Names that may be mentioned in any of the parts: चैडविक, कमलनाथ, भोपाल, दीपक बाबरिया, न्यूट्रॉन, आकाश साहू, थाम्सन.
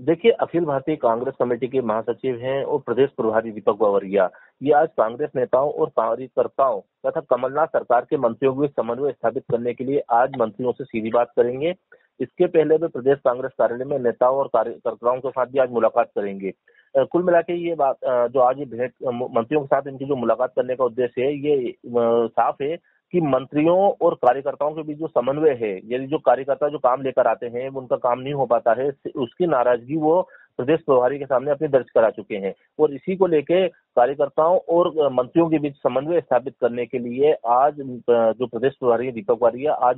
देखिए, अखिल भारतीय कांग्रेस कमेटी के महासचिव हैं और प्रदेश प्रभारी दीपक बाबरिया, ये आज कांग्रेस नेताओं और कार्यकर्ताओं तथा कमलनाथ सरकार के मंत्रियों के समन्वय स्थापित करने के लिए आज मंत्रियों से सीधी बात करेंगे। इसके पहले वे प्रदेश कांग्रेस कार्यालय में नेताओं और कार्यकर्ताओं के साथ भी आज मुलाकात करेंगे। कुल मिला के ये बात जो आज ये भेंट मंत्रियों के साथ इनकी जो मुलाकात करने का उद्देश्य है, ये साफ है कि मंत्रियों और कार्यकर्ताओं के बीच जो समन्वय है, यानी जो कार्यकर्ता जो काम लेकर आते हैं उनका काम नहीं हो पाता है, उसकी नाराजगी वो प्रदेश प्रभारी के सामने अपने दर्ज करा चुके हैं और इसी को लेके कार्यकर्ताओं और मंत्रियों के बीच समन्वय स्थापित करने के लिए आज जो प्रदेश प्रभारी दीपक बाबरिया आज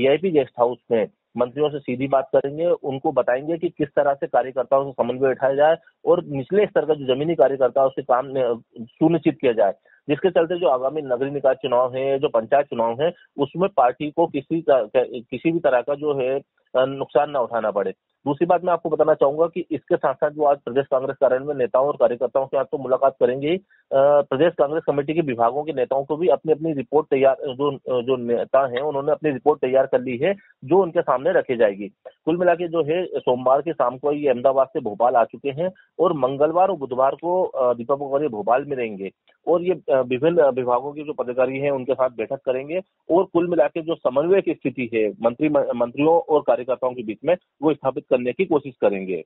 VIP गेस्ट हाउस में मंत्रियों से सीधी बात करेंगे। उनको बताएंगे कि किस तरह से कार्यकर्ताओं से समन्वय बैठाया जाए और निचले स्तर का जो जमीनी कार्यकर्ता उसके काम सुनिश्चित किया जाए, जिसके चलते जो आगामी नगरीय निकाय चुनाव है, जो पंचायत चुनाव है, उसमें पार्टी को किसी भी तरह का जो है नुकसान ना उठाना पड़े। दूसरी बात मैं आपको बताना चाहूंगा कि इसके साथ साथ जो आज प्रदेश कांग्रेस कार्यालय में नेताओं और कार्यकर्ताओं के साथ तो मुलाकात करेंगे, प्रदेश कांग्रेस कमेटी के विभागों के नेताओं को भी अपनी अपनी रिपोर्ट तैयार जो नेता हैं उन्होंने अपनी रिपोर्ट तैयार कर ली है जो उनके सामने रखी जाएगी। कुल मिला के जो है सोमवार की शाम को ये अहमदाबाद से भोपाल आ चुके हैं और मंगलवार और बुधवार को दीपक बाबरिया भोपाल में रहेंगे और ये विभिन्न विभागों के जो पदाधिकारी हैं उनके साथ बैठक करेंगे और कुल मिला के जो समन्वय की स्थिति है मंत्रियों और कार्यकर्ताओं के बीच में वो स्थापित करने की कोशिश करेंगे।